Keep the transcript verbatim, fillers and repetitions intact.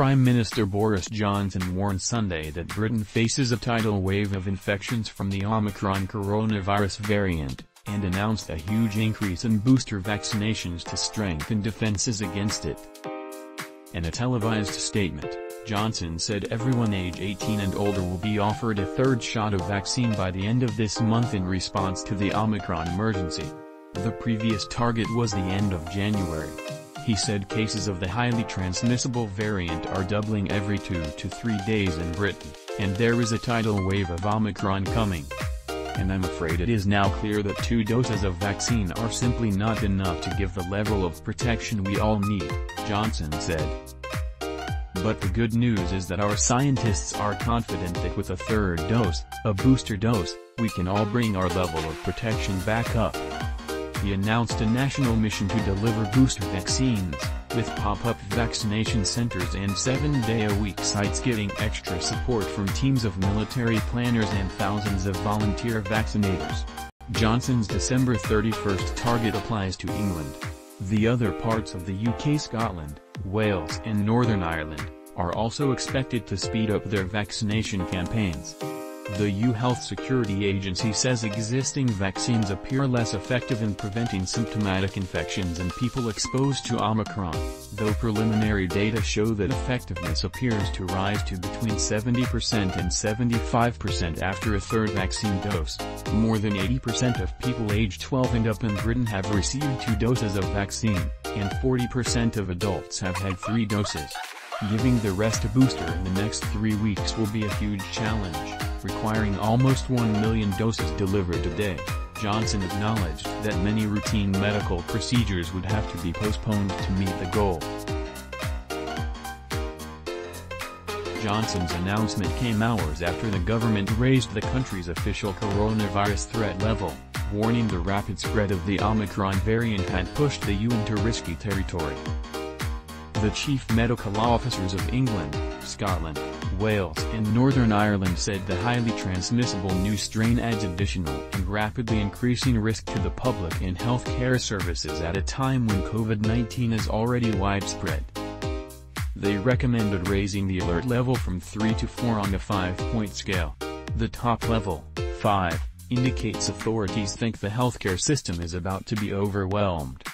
Prime Minister Boris Johnson warned Sunday that Britain faces a tidal wave of infections from the Omicron coronavirus variant, and announced a huge increase in booster vaccinations to strengthen defences against it. In a televised statement, Johnson said everyone age eighteen and older will be offered a third shot of vaccine by the end of this month in response to the Omicron emergency. The previous target was the end of January. He said cases of the highly transmissible variant are doubling every two to three days in Britain, and there is a tidal wave of Omicron coming. And I'm afraid it is now clear that two doses of vaccine are simply not enough to give the level of protection we all need, Johnson said. But the good news is that our scientists are confident that with a third dose, a booster dose, we can all bring our level of protection back up. He announced a national mission to deliver booster vaccines, with pop-up vaccination centers and seven-day-a-week sites getting extra support from teams of military planners and thousands of volunteer vaccinators. Johnson's December thirty-first target applies to England. The other parts of the U K, Scotland, Wales and Northern Ireland, are also expected to speed up their vaccination campaigns. The U K Health Security Agency says existing vaccines appear less effective in preventing symptomatic infections in people exposed to Omicron, though preliminary data show that effectiveness appears to rise to between seventy percent and seventy-five percent after a third vaccine dose. More than eighty percent of people age twelve and up in Britain have received two doses of vaccine, and forty percent of adults have had three doses. Giving the rest a booster in the next three weeks will be a huge challenge, requiring almost one million doses delivered today. Johnson acknowledged that many routine medical procedures would have to be postponed to meet the goal. Johnson's announcement came hours after the government raised the country's official coronavirus threat level, warning the rapid spread of the Omicron variant had pushed the E U into risky territory. The chief medical officers of England, Scotland, Wales and Northern Ireland said the highly transmissible new strain adds additional and rapidly increasing risk to the public and healthcare services at a time when COVID nineteen is already widespread. They recommended raising the alert level from three to four on a five-point scale. The top level, five, indicates authorities think the healthcare system is about to be overwhelmed.